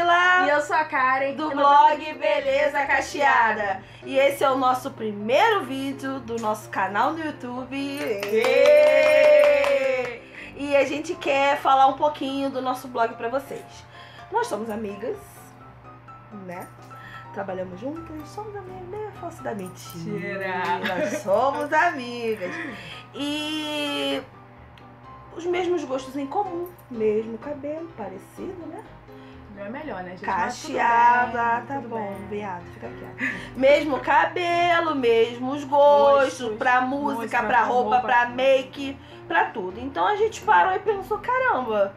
Priscila. E eu sou a Karen, do blog Beleza Cacheada. E esse é o nosso primeiro vídeo do nosso canal no YouTube. E a gente quer falar um pouquinho do nosso blog pra vocês. Nós somos amigas, né? Trabalhamos juntas, somos amigas, né? Falsa da mentira. Nós somos amigas. E os mesmos gostos em comum, mesmo cabelo, parecido, né? É melhor, né, gente? Cacheada, tá bom, viado, fica quieto. Mesmo cabelo, mesmos gostos, pra música, pra roupa, pra make, pra tudo. Então a gente parou e pensou, caramba,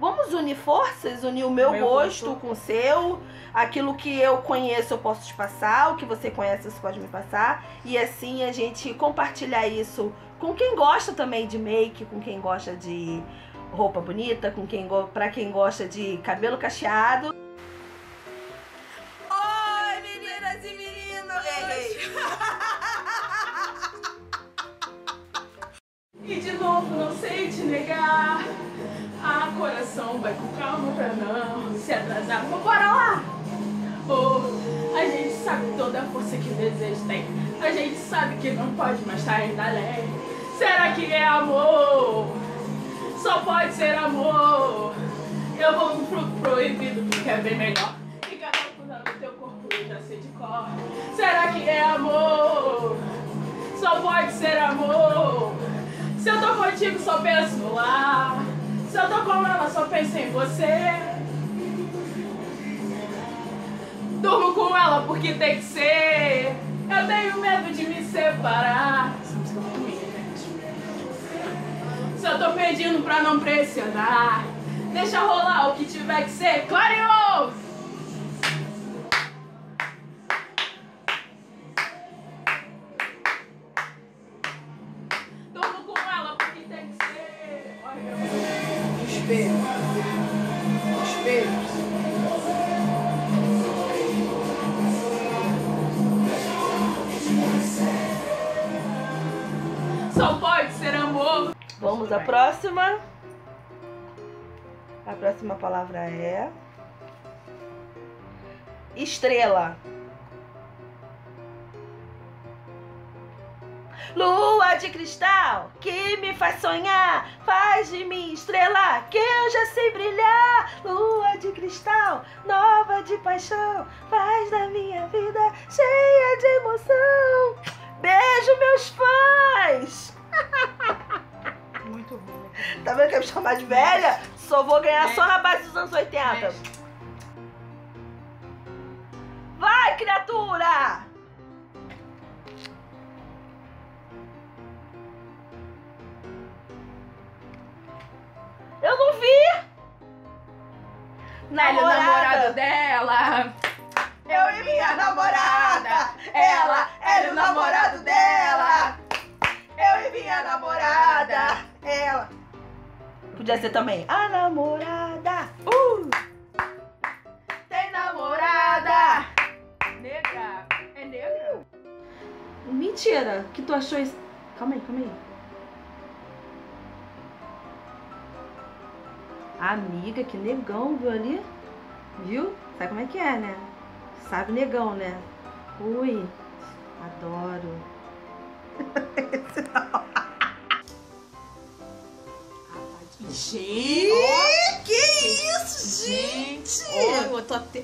vamos unir forças, unir o meu gosto com o seu, aquilo que eu conheço eu posso te passar, o que você conhece você pode me passar, e assim a gente compartilhar isso com quem gosta também de make, com quem gosta de roupa bonita, pra quem gosta de cabelo cacheado. Oi, meninas e meninos! E de novo, não sei te negar, ah, coração, vai com calma pra não se atrasar. Mas bora lá! Oh, a gente sabe toda a força que o desejo tem, a gente sabe que não pode, mas tá ainda além. Será que é amor? Só pode ser amor. Eu vou pro proibido, porque é bem melhor. E cada cuidado do teu corpo eu já sei de cor. Será que é amor? Só pode ser amor. Se eu tô contigo, só penso no lar. Se eu tô com ela, só penso em você. Durmo com ela porque tem que ser. Eu tenho medo de me separar. Se eu tô pedindo pra não pressionar, deixa rolar o que tiver que ser, clareou! Durmo com ela porque tem que ser. Olha, espelho. Espelho. Só pode ser amor. Vamos à próxima. A próxima palavra é estrela. Lua de cristal que me faz sonhar, faz de mim estrela que eu já sei brilhar. Lua de cristal, nova de paixão, faz da minha vida cheia de emoção. Beijo, meus fãs! Muito ruim. Tá vendo que eu me chamar de velha? Só vou ganhar só na base dos anos 80. Vai, criatura! Eu não vi! Namorado dela! Eu e minha namorada! Ela era o namorado dela! Eu e minha namorada! Ela! Podia ser também a namorada! Tem namorada! Negra! É negra? Mentira! Que tu achou isso? Calma aí, calma aí. Amiga, que negão, viu ali? Viu? Sabe como é que é, né? Sabe negão, né? Ui, adoro. Esse não. Gente! Oh, que isso, gente! Oh, eu tô até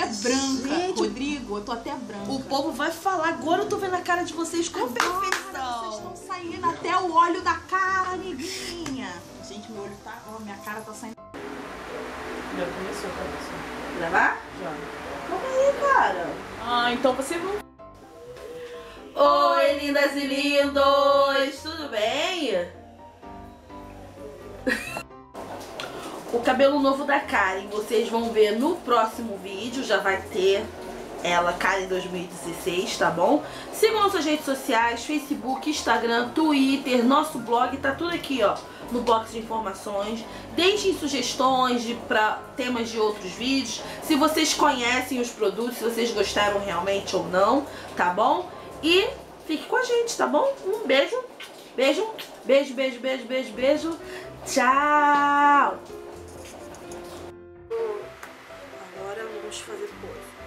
branca, gente, Rodrigo, eu tô até branca. O povo vai falar, agora eu tô vendo a cara de vocês com perfeição. Vocês estão saindo até o óleo da cara, amiguinha. Gente, meu olho tá... Oh, minha cara tá saindo... Já começou, começou. Gravar? Já. Calma aí, cara. Ah, então você não... Oi, lindas e lindos! Tudo bem? O cabelo novo da Karen, vocês vão ver no próximo vídeo. Já vai ter ela, Karen 2016, tá bom? Sigam nossas redes sociais, Facebook, Instagram, Twitter, nosso blog. Tá tudo aqui, ó, no box de informações. Deixem sugestões para temas de outros vídeos, se vocês conhecem os produtos, se vocês gostaram realmente ou não, tá bom? E fique com a gente, tá bom? Um beijo, beijo, beijo, beijo, beijo, beijo, beijo. Tchau! fazer coisa.